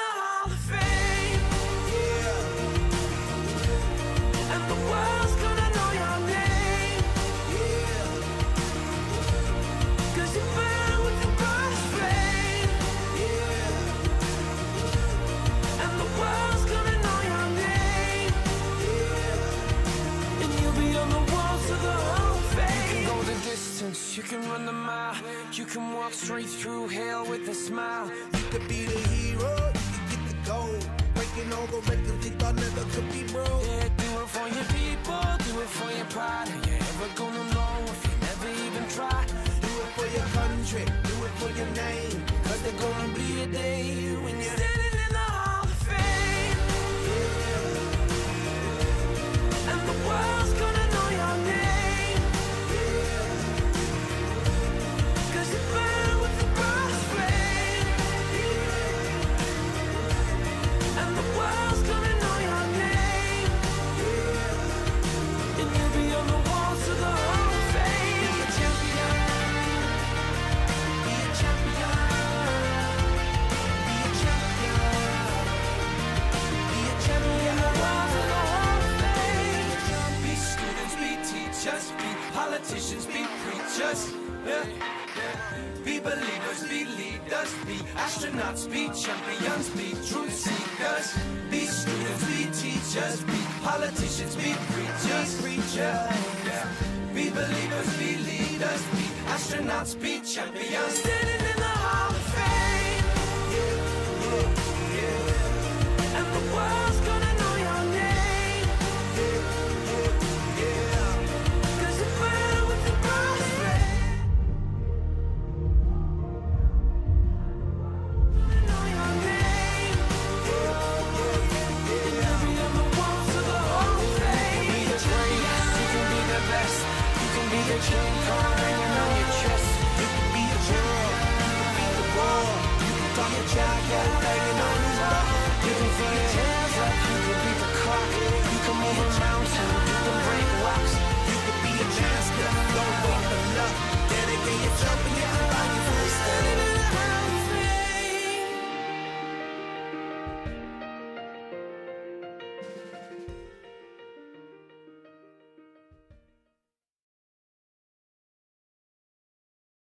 the Hall of Fame. Yeah. And the world's gonna know your name. Yeah. 'Cause you burn with the brightest flame. Yeah. And the world's gonna know your name. Yeah. And you'll be on the walls of the Hall of Fame. You can go the distance, you can run the mile. You can walk straight through hell with a smile. You could be the hero, you could get the gold. Breaking all the records they thought never could be broke. Yeah, do it for your people, do it for your pride. And you're never gonna know if you never even try. Do it for your country, do it for your name. 'Cause there's gonna be a day when you're standing in the Hall of Fame. Yeah. And the world's gonna know your name. Yeah. 'Cause you burn with the brightest flame. Yeah. And the world's gonna know your name. Yeah. And you'll be on the walls of the Hall of Fame. Be a champion. Be a champion. Be a champion. Be a champion. Be on the walls of the Hall of Fame. Be students, be teachers, be politicians, be preachers. Yeah. Be believers, be leaders, be astronauts, be champions, be truth seekers. Be students, be teachers, be politicians, be preachers, Be believers, be leaders, be astronauts, be champions.